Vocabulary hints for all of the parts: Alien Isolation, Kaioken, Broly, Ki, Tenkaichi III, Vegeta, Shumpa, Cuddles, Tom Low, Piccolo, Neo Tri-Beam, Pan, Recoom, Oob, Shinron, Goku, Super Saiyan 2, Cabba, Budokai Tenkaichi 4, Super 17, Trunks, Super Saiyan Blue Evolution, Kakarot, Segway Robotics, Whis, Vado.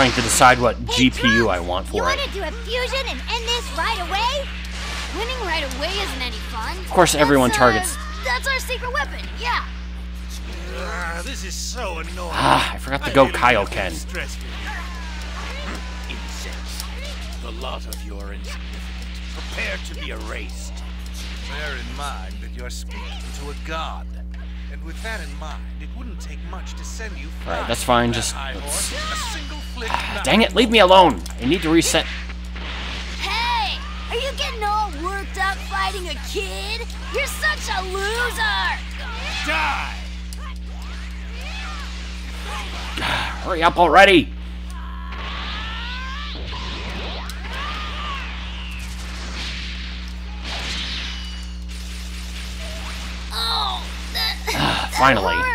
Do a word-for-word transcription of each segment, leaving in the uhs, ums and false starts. trying to decide what hey, G P U Trunks, I want for you it. You want to do a fusion and end this right away? Winning right away isn't any fun. Of course, that's everyone targets. Our, that's our secret weapon, yeah. Uh, this is so annoying. Ah, I forgot to go really Kaioken. Insects. The lot of you are insignificant. Prepare to be erased. Bear in mind that you're speaking to a god. And with that in mind, it wouldn't take much to send you flying. Alright, that's fine, just let's... Ah, dang it, leave me alone! I need to reset. Hey! Are you getting all worked up fighting a kid? You're such a loser! Die! Hurry up already! Oh, that, that finally. Hurt.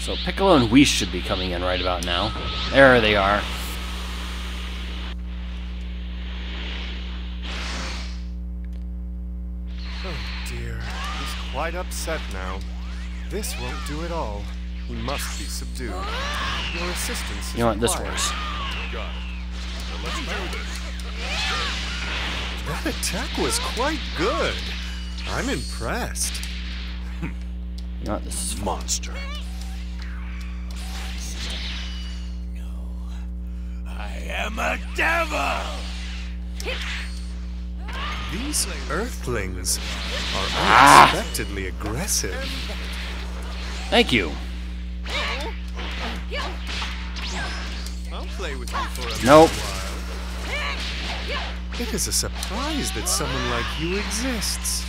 So Piccolo and Whis should be coming in right about now. There they are. Oh dear, he's quite upset now. This won't do it all. He must be subdued. Your assistance is You know what, this works. Got it. Let's do this. That attack was quite good. I'm impressed. You know what, this is a monster. No, I am a devil! These earthlings are unexpectedly ah. aggressive. Thank you. I'll play with you for a nope. while. It is a surprise that someone like you exists.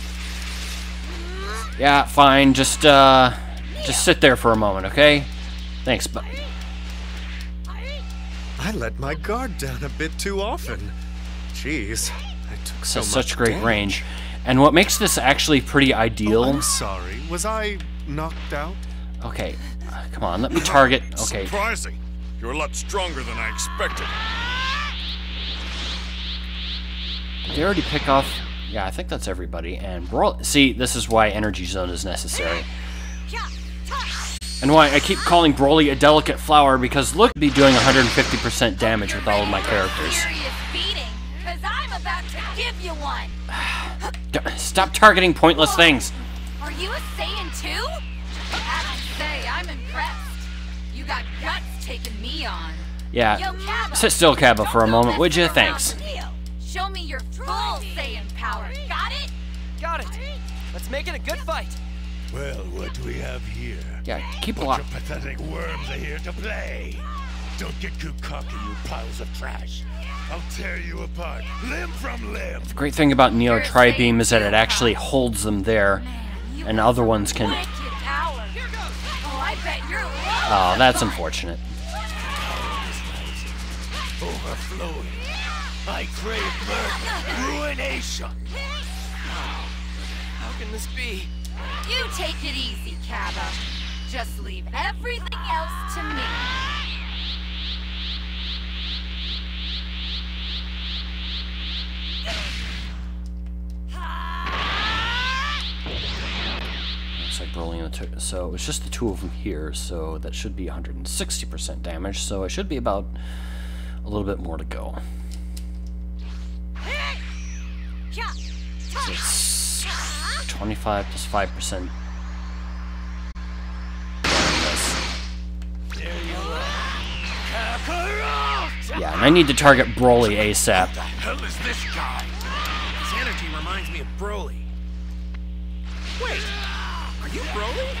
Yeah, fine. Just uh, just sit there for a moment, okay? Thanks, but I let my guard down a bit too often. Jeez, I took so, so much such great damage. range. And what makes this actually pretty ideal? Oh, I'm sorry, was I knocked out? Okay, uh, come on, let me target. Okay. Surprising. You're a lot stronger than I expected. Did they already pick off? Yeah, I think that's everybody. And Broly. See, this is why Energy Zone is necessary. And why I keep calling Broly a delicate flower, because look, be doing one hundred fifty percent damage with all of my characters. Stop targeting pointless things. Are you a Saiyan too? I'm impressed. You got guts taking me on. Yeah. Yo, Cabba, sit still, Cabba, for a moment, would you? Thanks. Show me your full Saiyan power. Got it? Got it. Let's make it a good fight. Well, what do we have here? Yeah, keep a lot of pathetic worms are here to play. Don't get too cocky, you piles of trash. I'll tear you apart, limb from limb. The great thing about Neo Tri-Beam is that it actually holds them there, Man, and other ones can. Oh, that's unfortunate. Overflowing. I crave murder, ruination. How can this be? You take it easy, Cabba. Just leave everything else to me. So it's just the two of them here, so that should be one hundred sixty percent damage, so I should be about a little bit more to go. So it's twenty-five plus five percent. Yeah, and I need to target Broly ASAP. What the hell is this guy? His energy reminds me of Broly. Wait! Are you Broly?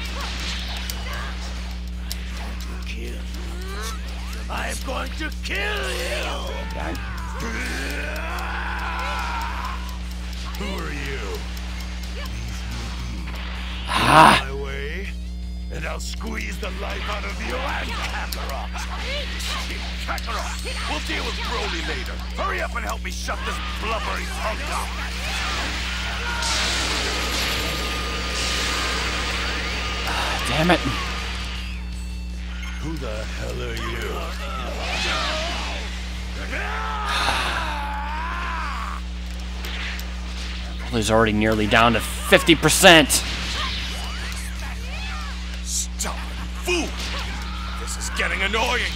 I'm going to kill you! Okay. Who are you? Ah. My way, and I'll squeeze the life out of you and Kakarot. Kakarot, we'll deal with Broly later. Hurry up and help me shut this blubbery punk up. Damn it! Who the hell are you? Broly's already nearly down to fifty percent. Stop, fool! This is getting annoying.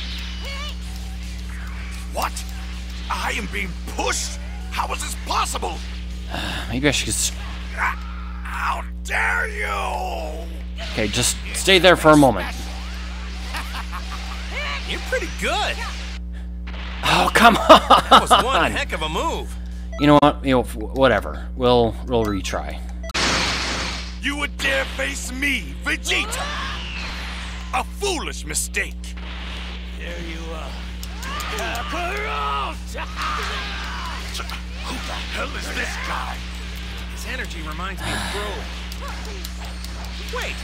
What? I am being pushed? How is this possible? Uh, maybe I should just... How dare you! Okay, just stay there for a moment. You're pretty good. Oh, come on! That was one heck of a move. You know what? You know, whatever. We'll we'll retry. You would dare face me, Vegeta? A foolish mistake. There you are, Kakarot. Who the hell is this guy? His energy reminds me of Broly. Wait,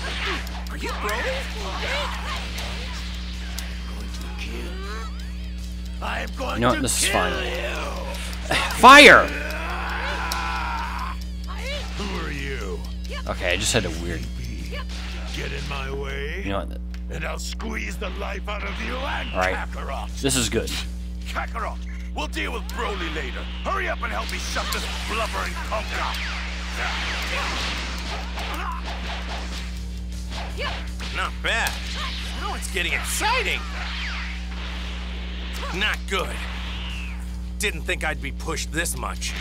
are you Broly? I'm going to kill. I'm going you know what? This is fine. Fire! Who are you? Okay, I just had a weird. Get in my way. You know what? And I'll squeeze the life out of you and Kakarot. All right. This is good. Kakarot, we'll deal with Broly later. Hurry up and help me shut this blubbering punk up. Not bad. No, it's getting exciting. Not good. Didn't think I'd be pushed this much.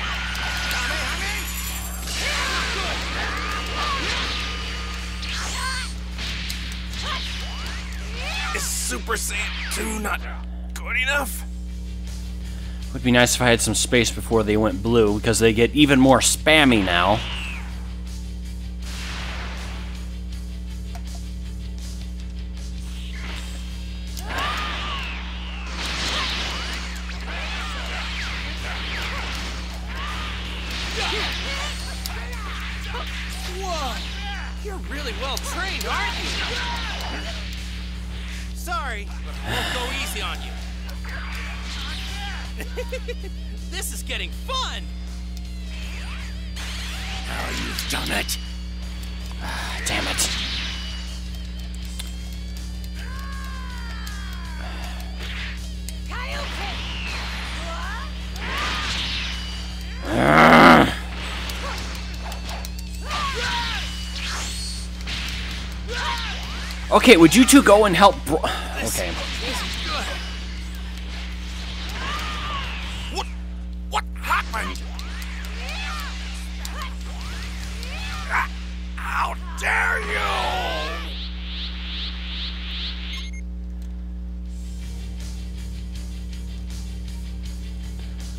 Is Super Saiyan two not good enough? Would be nice if I had some space before they went blue, because they get even more spammy now. This is getting fun! Now you've done it! Ah, damn it. Kaioken! Okay, would you two go and help bro- Okay.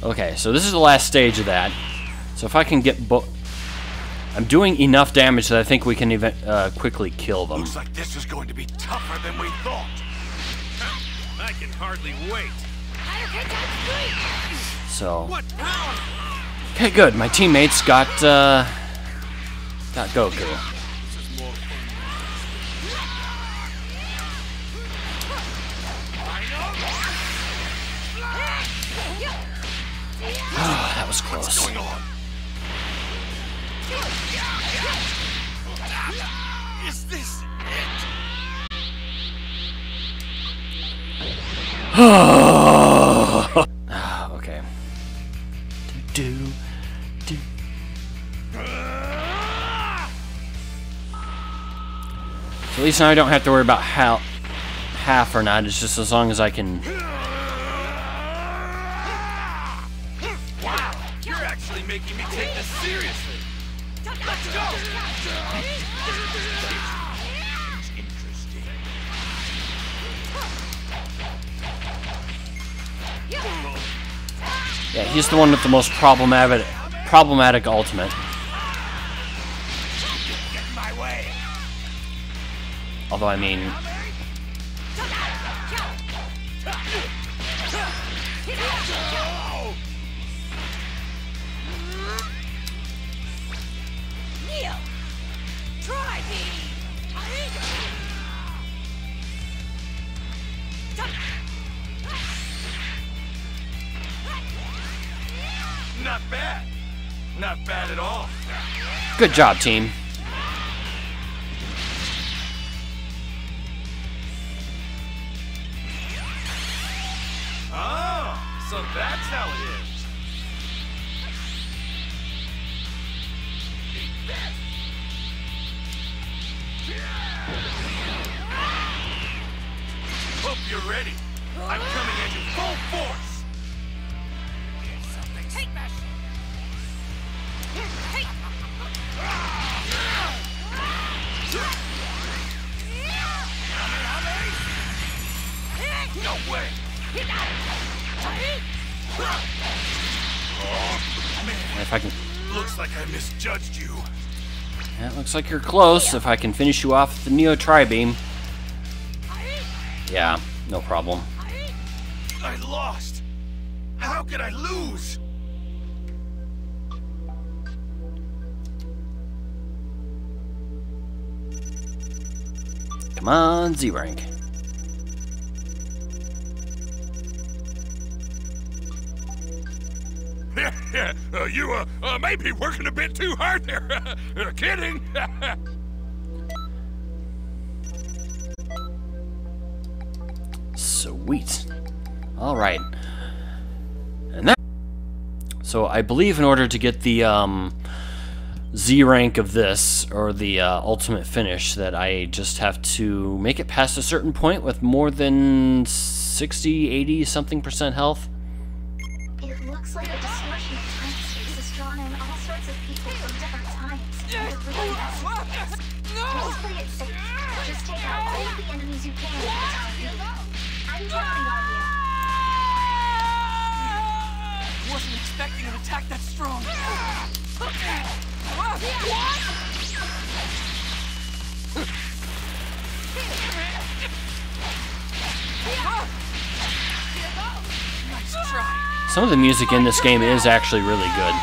Okay, so this is the last stage of that. So if I can get bo- I'm doing enough damage that I think we can even uh, quickly kill them. Looks like this is going to be tougher than we thought. I can hardly wait. So. Okay, good. My teammates got uh, got Goku. Close. What's going on? Is this it? Okay. Do, do, do. So at least now I don't have to worry about how half or not. It's just as long as I can. Making me take this seriously. Let's go. Interesting. Yeah, he's the one with the most problematic problematic ultimate. Get in my way. Although I mean. Neo Tri-Beam. Not bad. Not bad at all. Good job, team. Oh, so that's how it is. hope you're ready. I'm coming at you full force. Take that shit. No way. If I can. Looks like I misjudged you. Yeah, it looks like you're close. If I can finish you off with the Neo Tri-Beam. Yeah, no problem. I lost. How could I lose? Come on, Z rank. uh, you uh, uh, may be working a bit too hard there. uh, kidding. Sweet. All right. And that. So I believe in order to get the um, Z rank of this, or the uh, ultimate finish, that I just have to make it past a certain point with more than sixty, eighty something percent health. It looks like a distortion of time space is drawn in all sorts of people from different times. Please play it safe. Just take out all of the enemies you can at a time. I'm counting on you. I wasn't expecting an attack that strong. Nice try. Some of the music in this game is actually really good.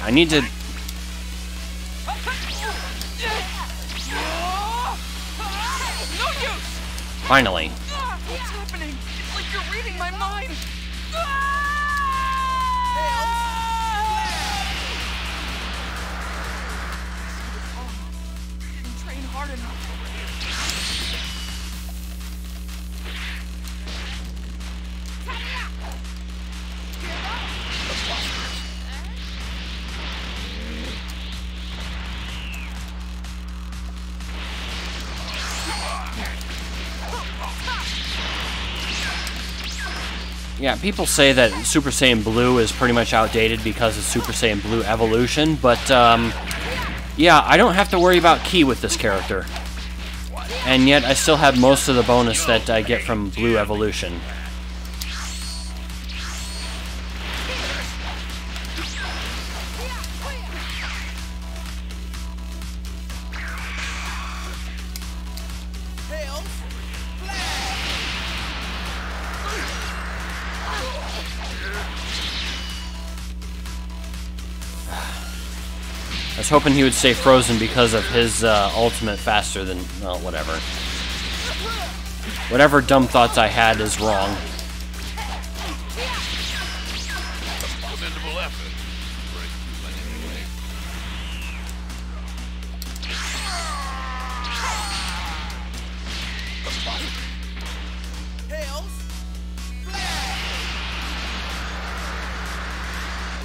I need to... Finally. What's happening? It's like you're reading my mind. You didn't train hard enough. Yeah, people say that Super Saiyan Blue is pretty much outdated because of Super Saiyan Blue Evolution, but, um, yeah, I don't have to worry about ki with this character. And yet, I still have most of the bonus that I get from Blue Evolution. I was hoping he would stay frozen because of his uh, ultimate faster than... well, whatever. Whatever dumb thoughts I had is wrong.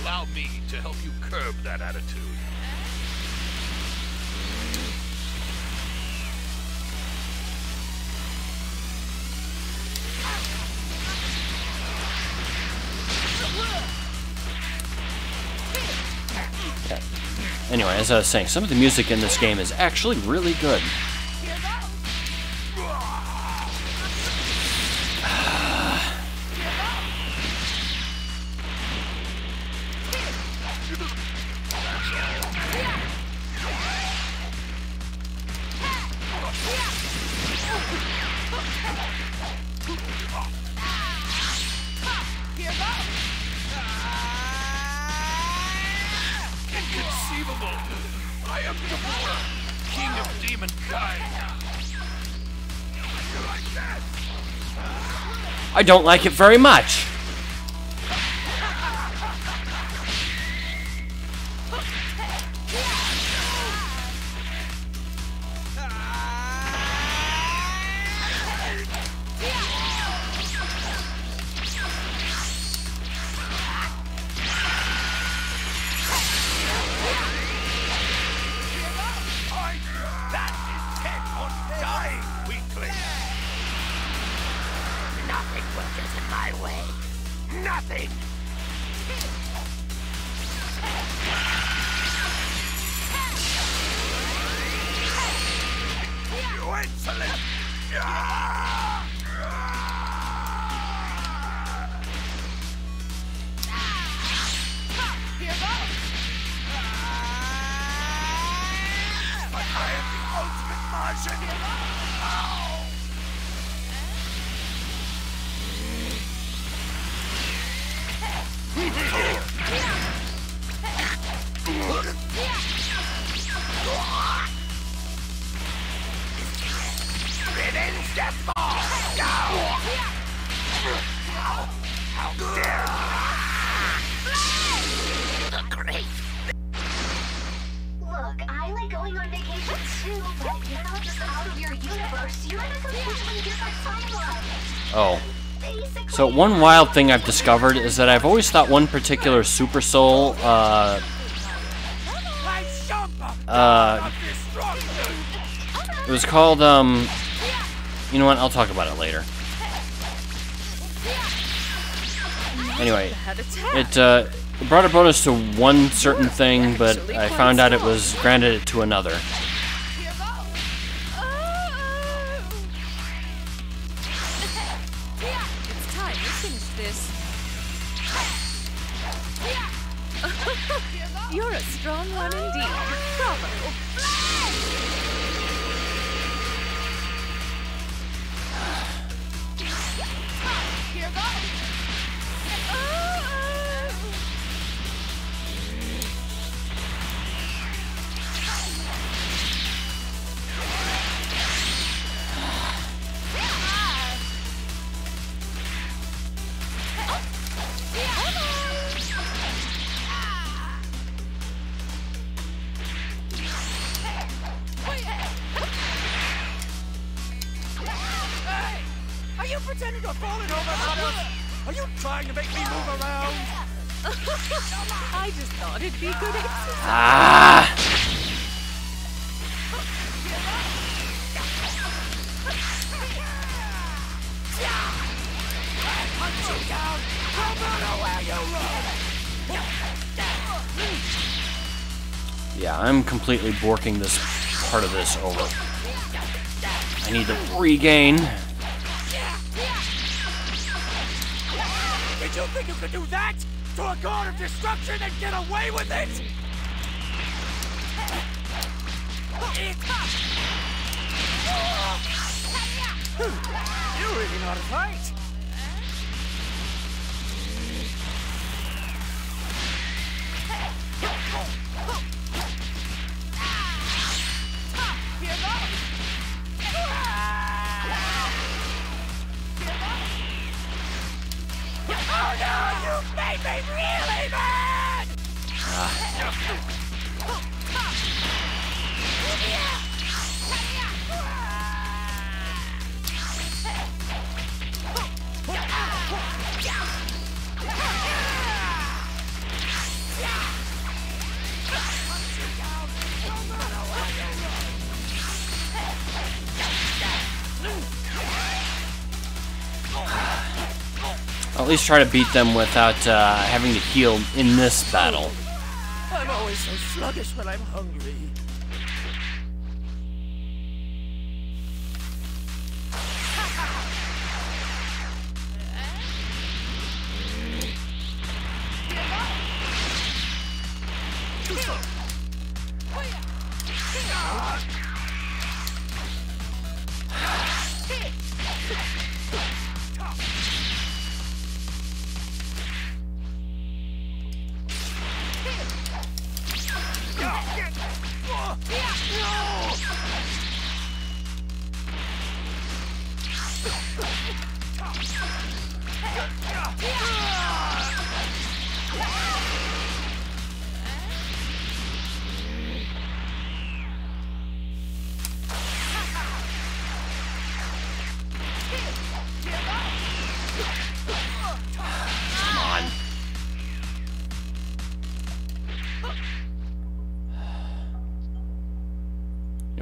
Allow me to help you curb that attitude. Anyway, as I was saying, some of the music in this game is actually really good. Here goes! Inconceivable! I am the Devourer, King of Demonkind! I don't like it very much! So one wild thing I've discovered is that I've always thought one particular Super Soul uh, uh, it was called, um, you know what, I'll talk about it later. Anyway, it, uh, it brought a bonus to one certain thing, but I found out it was granted it to another. Completely borking this part of this over. I need to regain. Did you think you could do that to a god of destruction and get away with it? You're really not a fight. At least try to beat them without uh, having to heal in this battle. I'm always so sluggish when I'm hungry.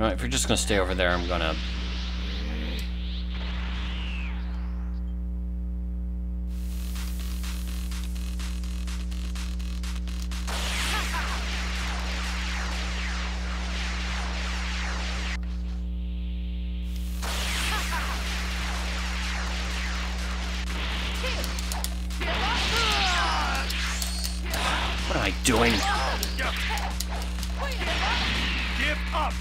If you're just gonna stay over there, I'm gonna. What am I doing? Give up.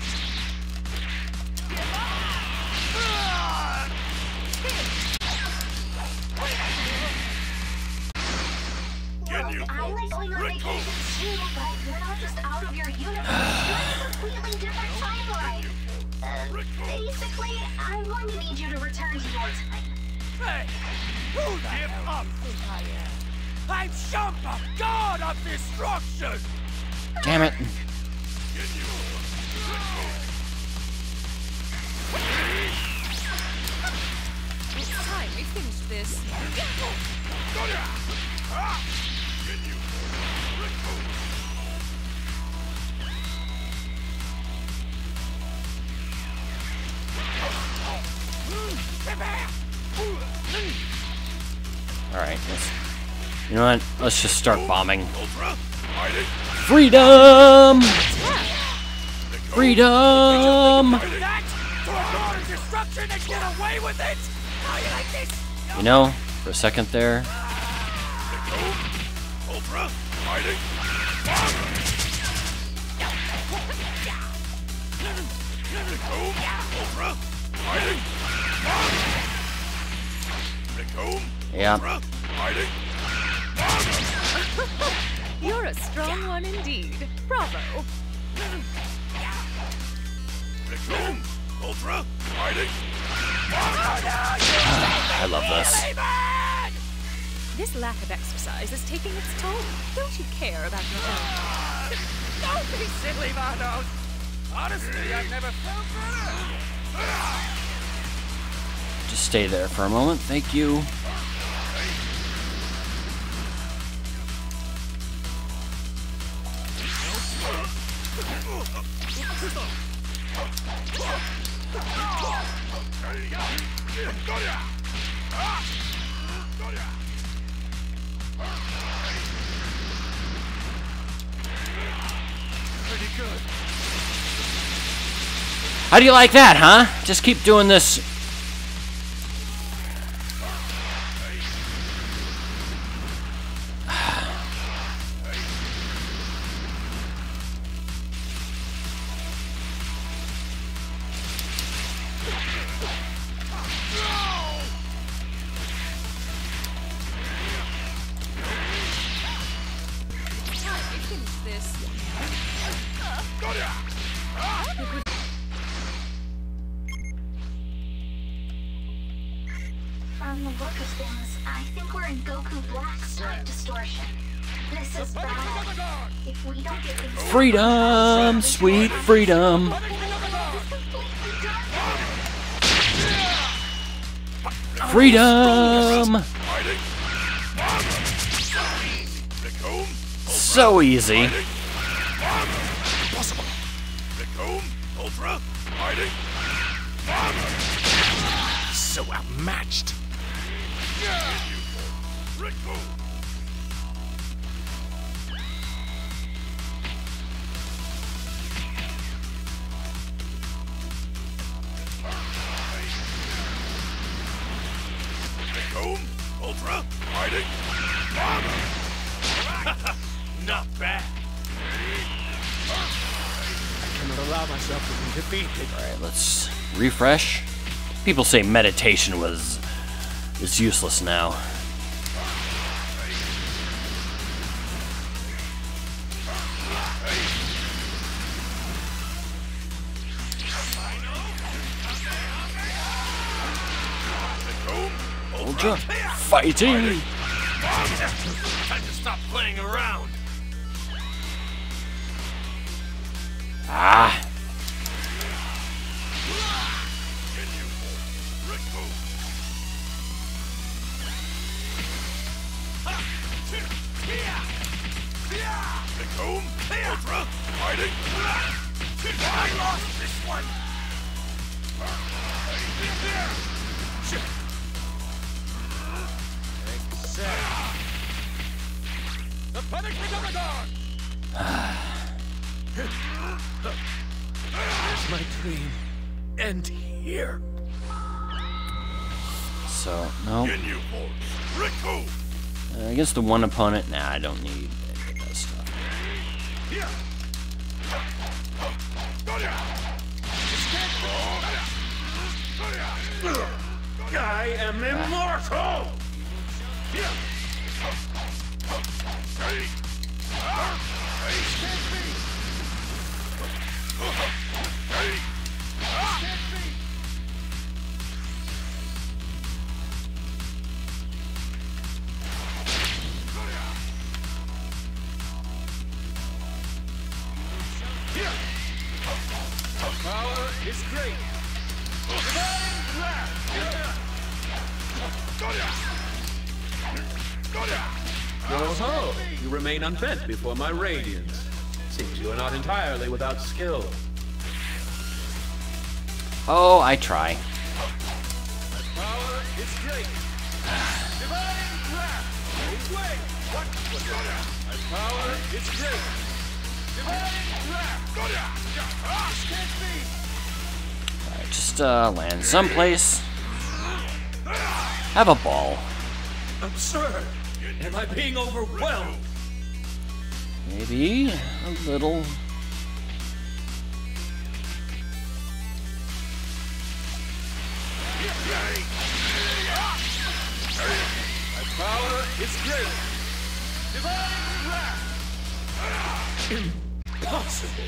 Basically, I'm going to need you to return to your time. Hey! Who the Give hell up. do you think I am? I'm Shumpa, God of Destruction! Damn it! It's time we finish this. Alright, let's... You know what? Let's just start bombing. Freedom! Freedom! You know, for a second there... Yeah. You're a strong one indeed. Bravo. Recoom, Ultra, fighting. I love this. This lack of exercise is taking its toll. Don't you care about your health? Don't be silly, Vado. Honestly, I've never felt better. Just stay there for a moment, thank you. Pretty good. How do you like that, huh? Just keep doing this. From the look of things, I think we're in Goku Black's type distortion. This is bad. If we don't get freedom, sweet freedom. Freedom. So easy. So outmatched. Recoom, Ultra, fighting. Not bad. I cannot allow myself to be defeated. Alright, let's refresh. People say meditation was is useless now. Ultra fighting! Time to stop playing around. Ah! Recoom, Ultra fighting. I lost this one. The punishment of the dog. Does my dream end here? So no. Recoom. Uh, I guess the one opponent. Nah, I don't need. Yeah. I am immortal. It's great. Oh, you remain unbent before my radiance. Seems you are not entirely without skill. Oh, I try. The power is great. Divine wrath. Wait, what? My power is great. Divine wrath. Can't be. Just uh, land someplace. Have a ball. Absurd. Am I being overwhelmed? Maybe a little. My power is great. Divine wrath. Impossible.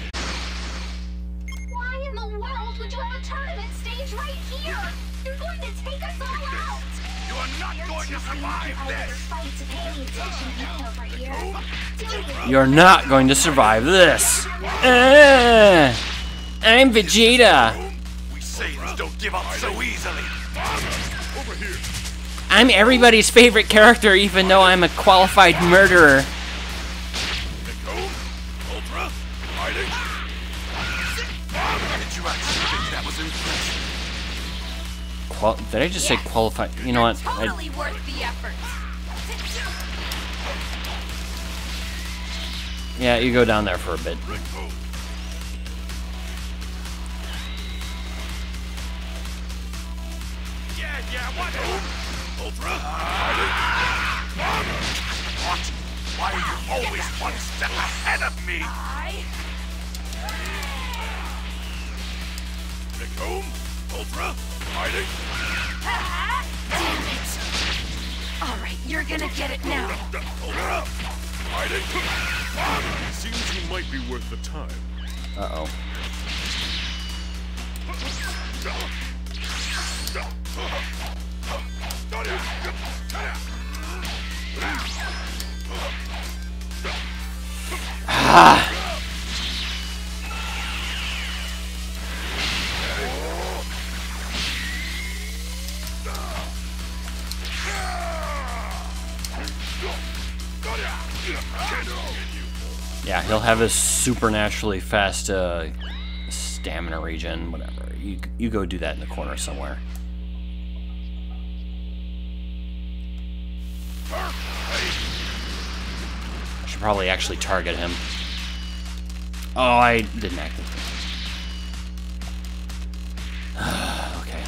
Would you have a tournament stage right here? You're going to take us all out! You are not You're going to survive this! You're not going to survive this! Uh, I'm Vegeta! We Saiyans don't give up so easily! Over here. I'm everybody's favorite character, even though I'm a qualified murderer. Well, did I just yes. say qualified? You know You're what? Totally I... worth the effort. Yeah, you go down there for a bit. Yeah, yeah, what? Ultra? What? Why are you always one step ahead of me? I... Recoom? Ultra? Fighting? Ah, damn it! Alright, you're gonna get it now. Fighting? Seems you might be worth the time. Uh-oh. Ah! Yeah, he'll have his supernaturally fast uh, stamina regen, whatever. You, you go do that in the corner somewhere. I should probably actually target him. Oh, I didn't activate him. Okay.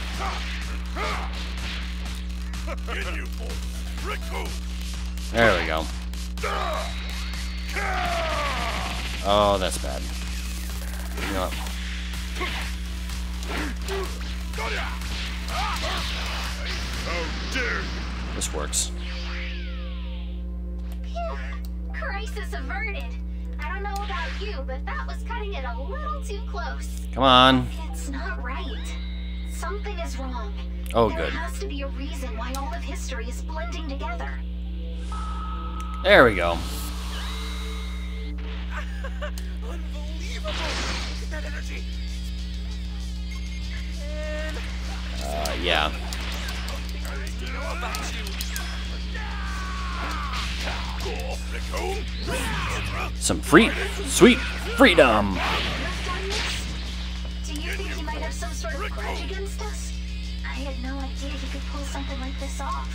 There we go. Oh, that's bad. You know what? This works. Phew. Crisis averted. I don't know about you, but that was cutting it a little too close. Come on. It's not right. Something is wrong. Oh, there good. There has to be a reason why all of history is blending together. There we go. Unbelievable! Look at that energy. Uh, yeah. Some free, sweet freedom. Do you think he might have some sort of grudge against us? I had no idea he could pull something like this off.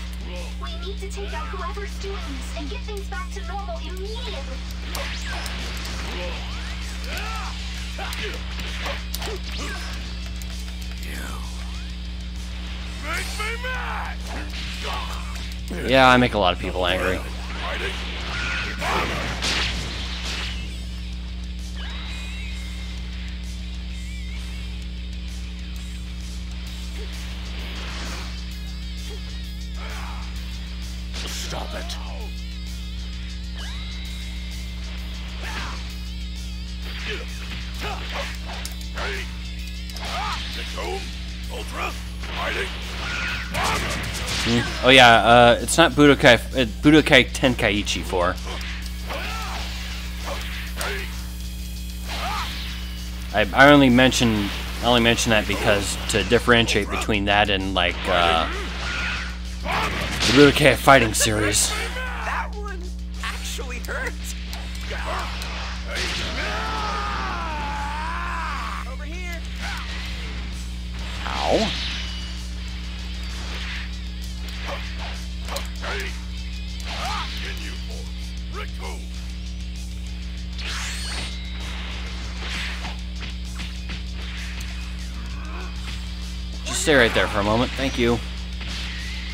We need to take out whoever's doing this and get things back to normal immediately. Yeah, I make a lot of people angry. Stop it. Ultra fighting. Mm. Oh yeah, uh, it's not Budokai, uh, Budokai Tenkaichi four. I, I only mention, I only mention that because to differentiate between that and like uh, the Budokai fighting series. That one actually hurt. Over here. Ow. Just stay right there for a moment, thank you.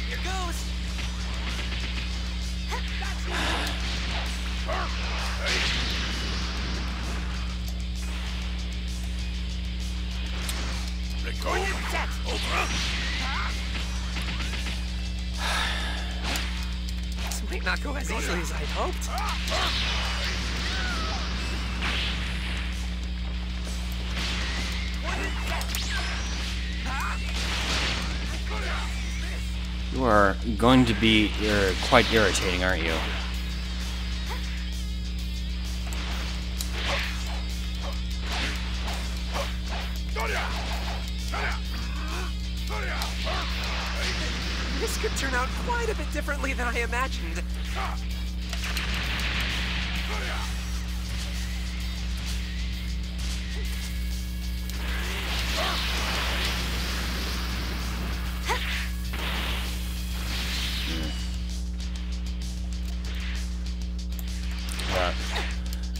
Here goes. This might not go as easily as I hoped. You are going to be you're quite irritating, aren't you? This could turn out quite a bit differently than I imagined.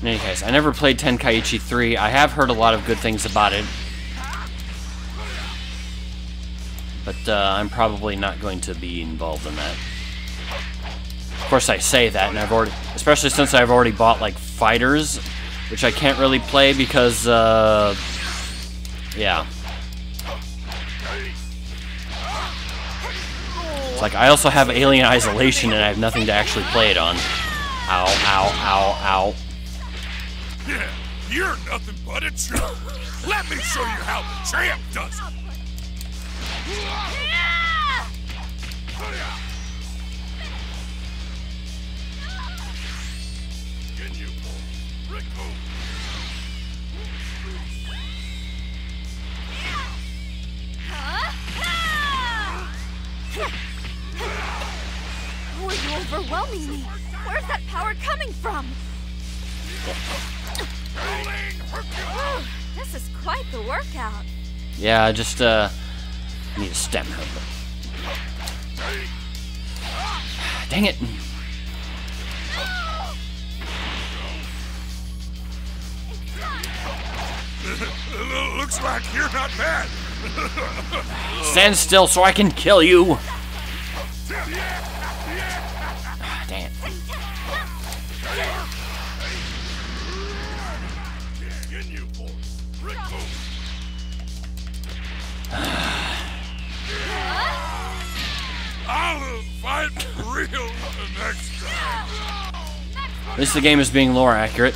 In any case, I never played Tenkaichi three. I have heard a lot of good things about it. But uh, I'm probably not going to be involved in that. Of course I say that, and I've already, especially since I've already bought like Fighters, which I can't really play because uh yeah. It's like I also have Alien Isolation and I have nothing to actually play it on. Ow, ow, ow, ow. Yeah, you're nothing but a champ. Let me show you how the champ does it. Can you pull Recoom? Who are you overwhelming me? Where's that power coming from? Oh, this is quite the workout. Yeah, I just uh need a stamina. Dang it. No! Looks like you're not bad. Stand still so I can kill you. Damn it. At least the game is being lore accurate.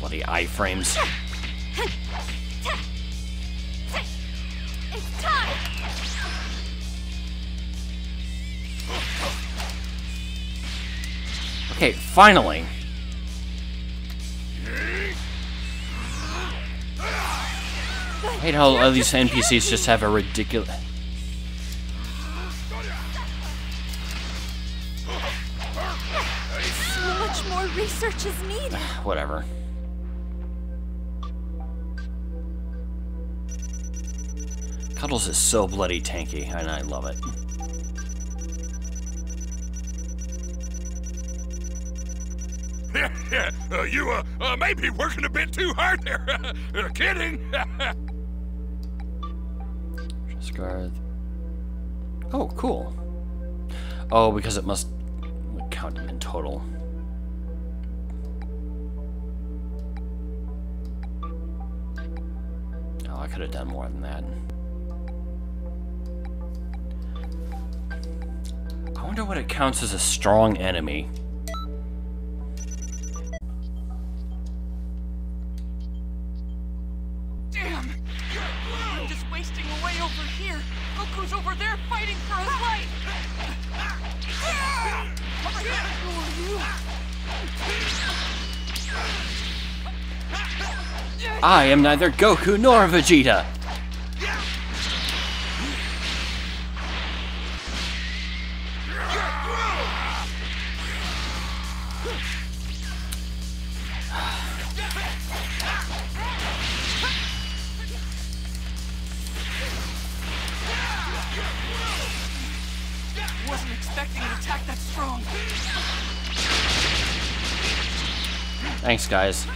Bloody iframes. It's time. Okay, finally. I hate how all these N P Cs just have a ridiculous... Much more research is needed. Whatever. Cuddles is so bloody tanky, and I love it. uh, you uh, uh, may be working a bit too hard there. uh, kidding. Guard. Oh, cool. Oh, because it must count in total. Oh, I could have done more than that. I wonder what it counts as a strong enemy. I am neither Goku nor Vegeta! Wasn't expecting an attack that strong. Thanks, guys.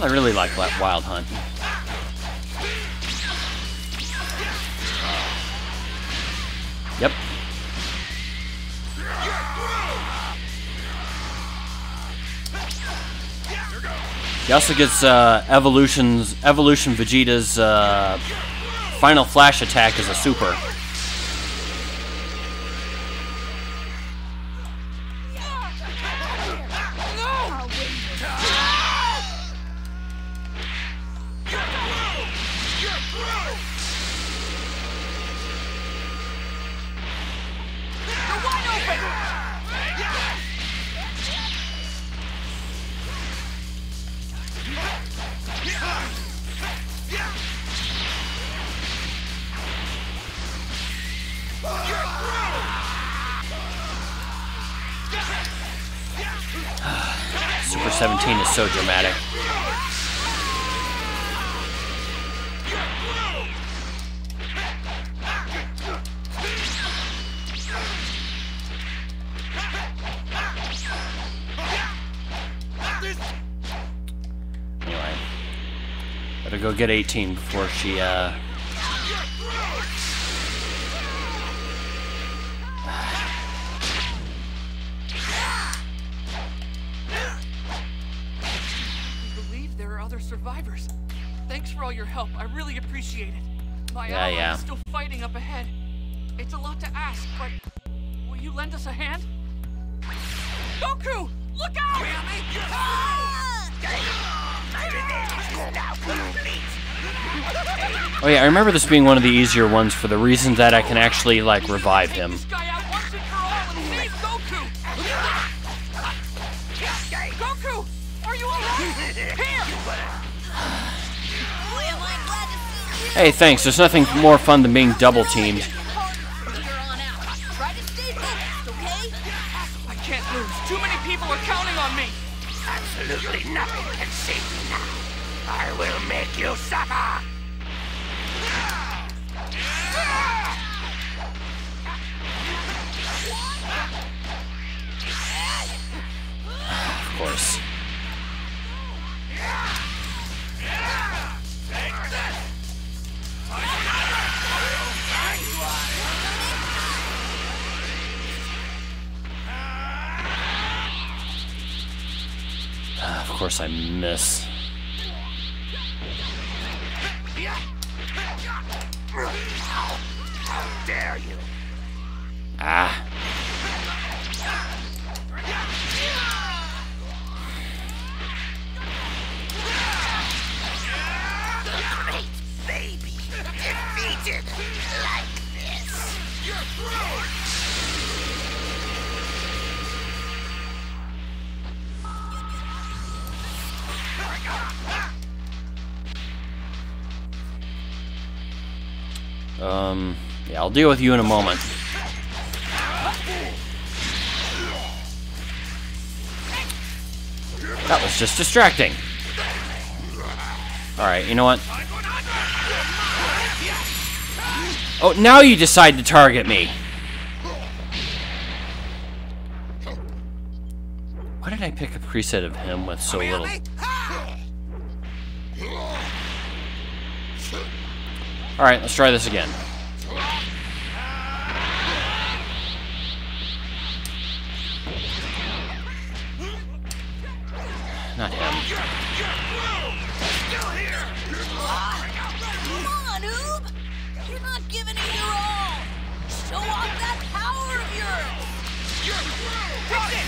I really like that Wild Hunt. Yep. He also gets uh, Evolution's Evolution Vegeta's uh, final flash attack as a super. Super seventeen is so dramatic. Anyway, better go get eighteen before she, uh... survivors. Thanks for all your help. I really appreciate it. My yeah, ally yeah. is still fighting up ahead. It's a lot to ask, but will you lend us a hand? Goku, look out! Oh yeah, I remember this being one of the easier ones for the reason that I can actually like revive him. Hey, thanks. There's nothing more fun than being double-teamed. lose. Too many people are counting on me. Absolutely nothing can save you now. I will make you suffer. Of course. Of course I miss. How dare you? Ah. Great baby, defeated like this. You're through. Um, yeah, I'll deal with you in a moment. That was just distracting. Alright, you know what? Oh, now you decide to target me. Why did I pick a preset of him with so little? Alright, let's try this again. Not him. Come on, Oob! You're not giving it your all! Show off that power of yours! You're Groot! Got it!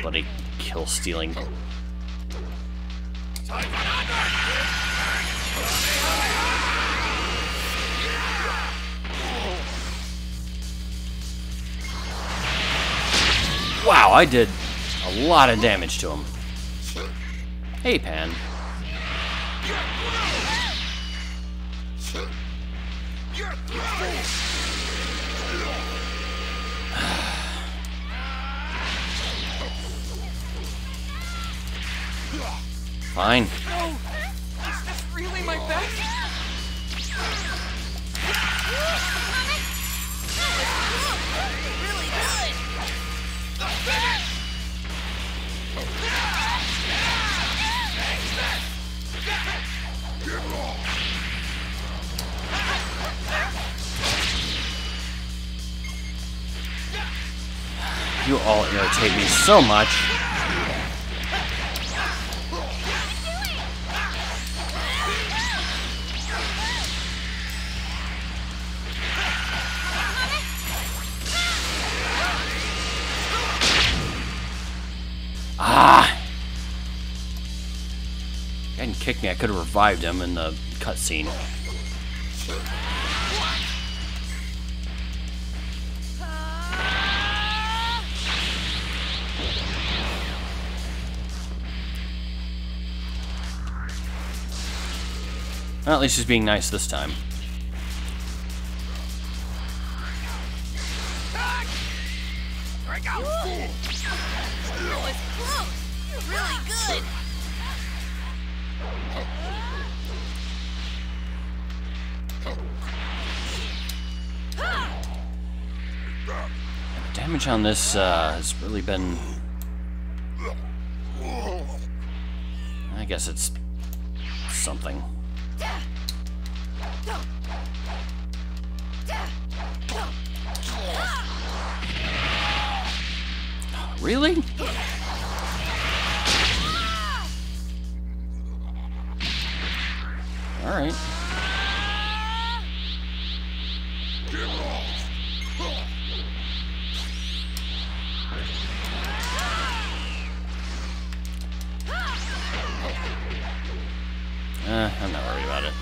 Bloody kill stealing. Wow, I did a lot of damage to him. Hey, Pan. Fine. No. Is this really my best? Really good. The finish. You all irritate me so much. Ah! He hadn't kicked me, I could have revived him in the cutscene. Well, at least he's being nice this time. Damage on this uh, has really been. I guess it's something. Really? All right. Uh, I'm not worried about it.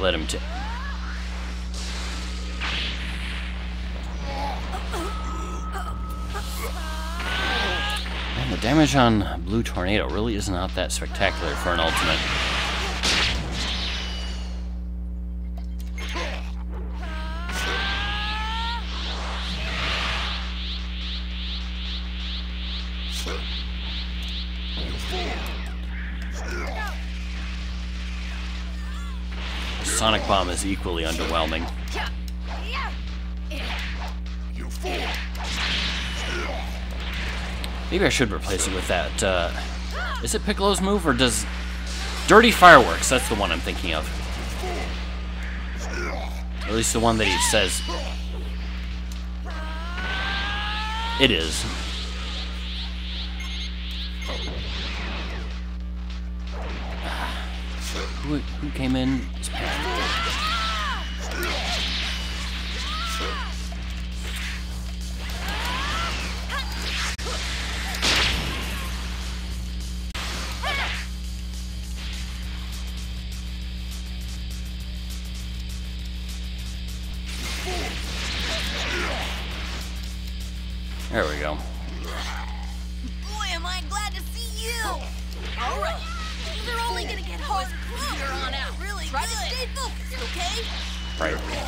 I'll let him t- And the damage on Blue Tornado really is not that spectacular for an ultimate. Sonic Bomb is equally underwhelming. Maybe I should replace it with that. Uh, is it Piccolo's move or does Dirty Fireworks? That's the one I'm thinking of. Or at least the one that he says. It is. Who, who came in? There we go. Boy, am I glad to see you! All right. They're only gonna get hard from here on out. Really try good. To stay focused, okay? Right.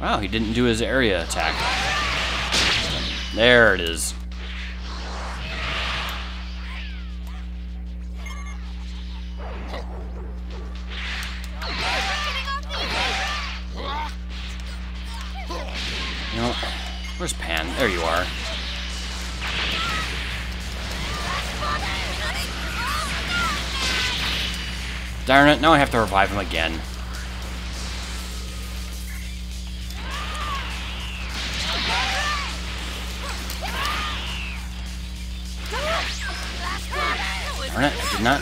Wow, he didn't do his area attack. There it is. You know, where's Pan? There you are. Darn it, now I have to revive him again. Darn it, I did not.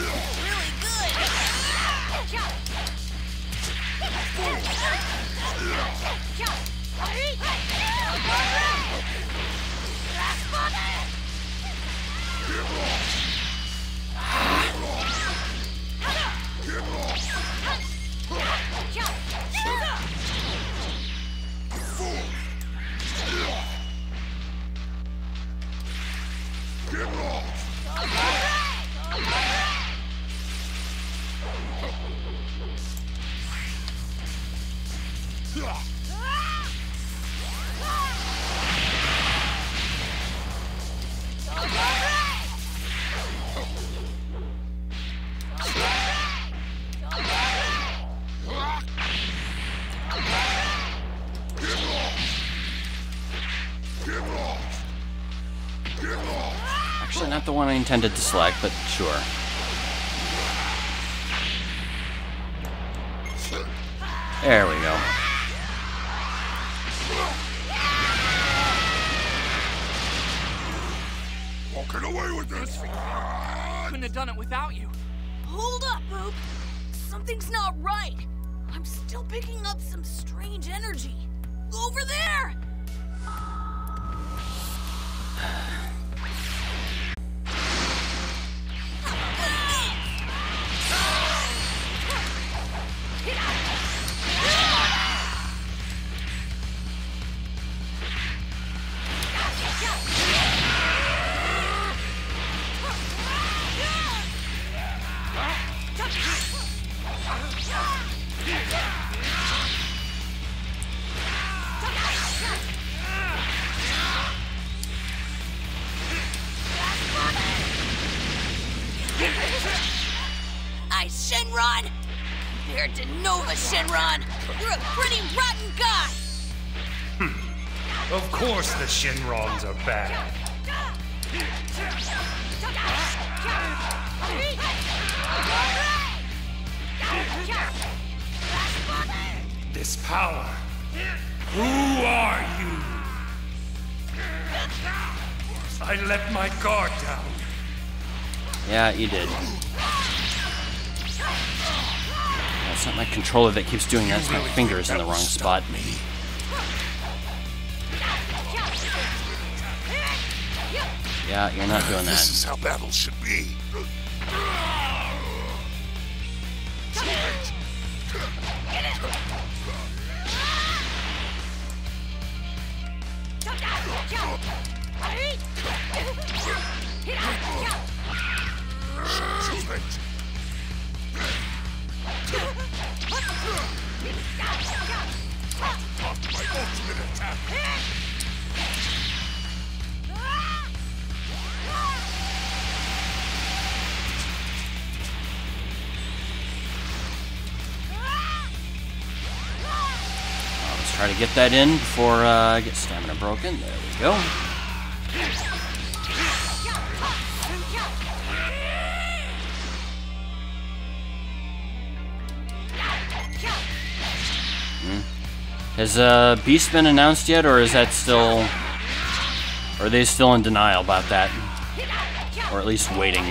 Actually, not the one I intended to select, but sure. There we go. Walking away with this. Couldn't have done it without you. Hold up, Boop. Something's not right. I'm still picking up some strange energy. Over there. I, Shinron! Compared to Nova Shinron, you're a pretty rotten guy! Hmm. Of course the Shinrons are bad. this power. Who are you? I let my guard down. Yeah, you did. That's not my controller that keeps doing that. It's my fingers in the wrong spot. Yeah, you're not doing that. This is how battles should be. Try to get that in before uh, I get stamina broken. There we go. Hmm. Has uh, Beast been announced yet, or is that still... Or are they still in denial about that? Or at least waiting.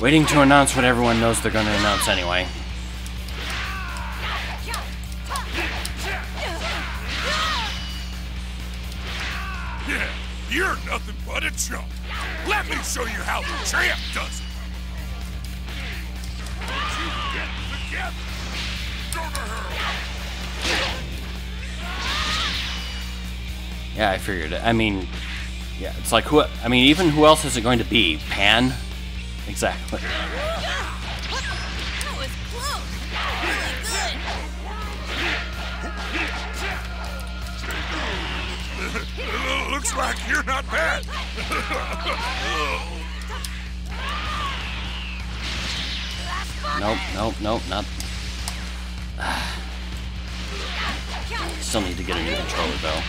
Waiting to announce what everyone knows they're going to announce anyway. You're nothing but a chump. Let me show you how the champ does it. You get together. Go to her. Yeah, I figured it. I mean, yeah, it's like who? I mean, even who else is it going to be? Pan? Exactly. That was close. That was really good. Looks like you're not bad. Nope, nope, nope, not. Still need to get a new controller though.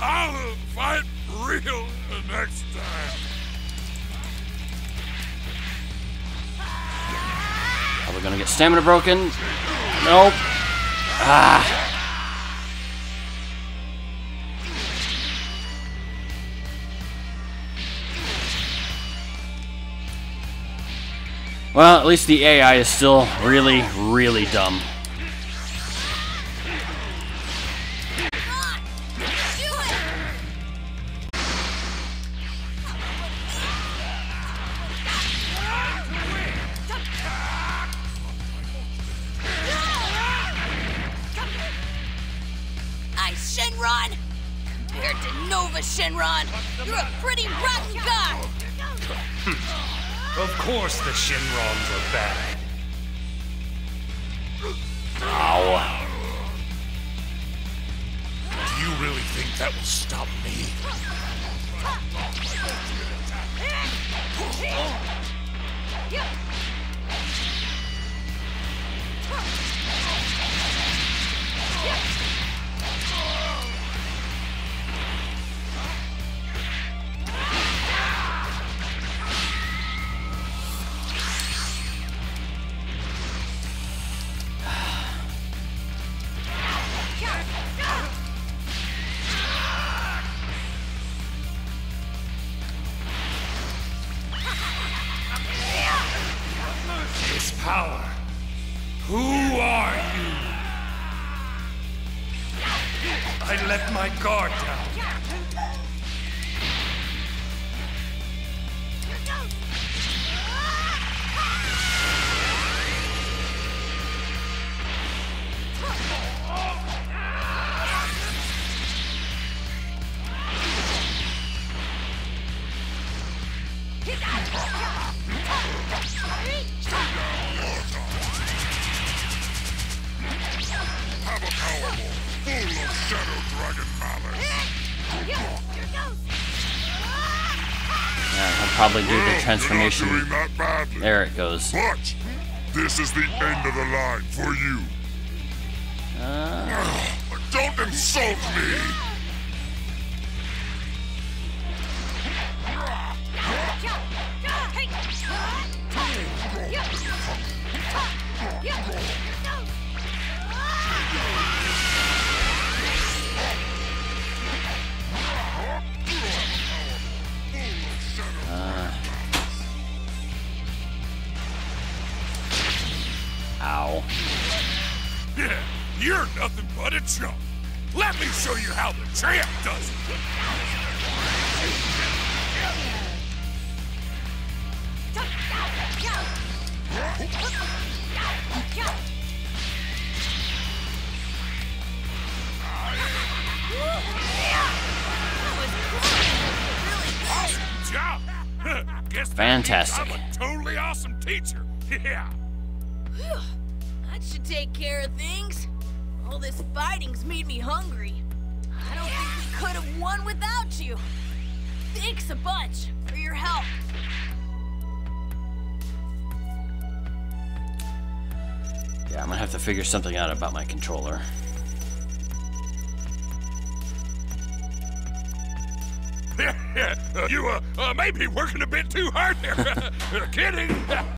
I'll fight real the next time. We're gonna get stamina broken. Nope. Ah. Well, at least the A I is still really, really dumb. Shinron! Compared to Nova Shinron, you're a pretty rotten guy! Of course the Shinrons are bad. Ow. Do you really think that will stop me? Probably do the transformation. There it goes. Watch. This is the end of the line for you. Uh, Don't insult me. Ow. Yeah, you're nothing but a chump. Let me show you how the champ does it. Awesome job. Guess fantastic. I'm a totally awesome teacher. Yeah. That should take care of things. All this fighting's made me hungry. I don't think we could have won without you. Thanks a bunch for your help. Yeah, I'm gonna have to figure something out about my controller. You uh, uh, may be working a bit too hard there. Kidding!